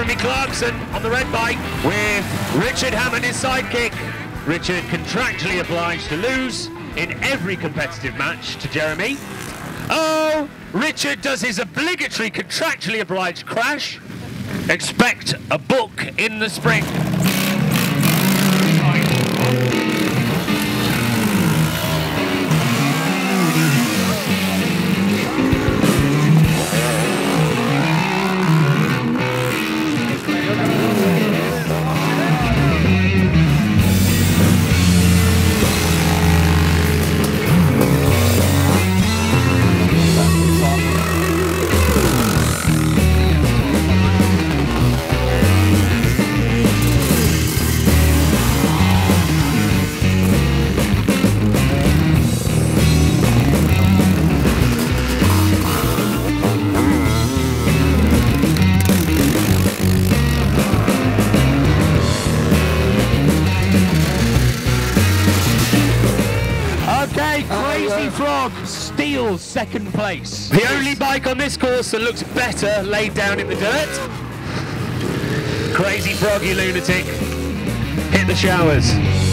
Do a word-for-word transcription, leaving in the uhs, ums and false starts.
Jeremy Clarkson on the red bike with Richard Hammond, his sidekick. Richard contractually obliged to lose in every competitive match to Jeremy. Oh, Richard does his obligatory contractually obliged crash. Expect a book in the spring. Crazy Frog steals second place. The only bike on this course that looks better laid down in the dirt. Crazy Frog, you lunatic. Hit the showers.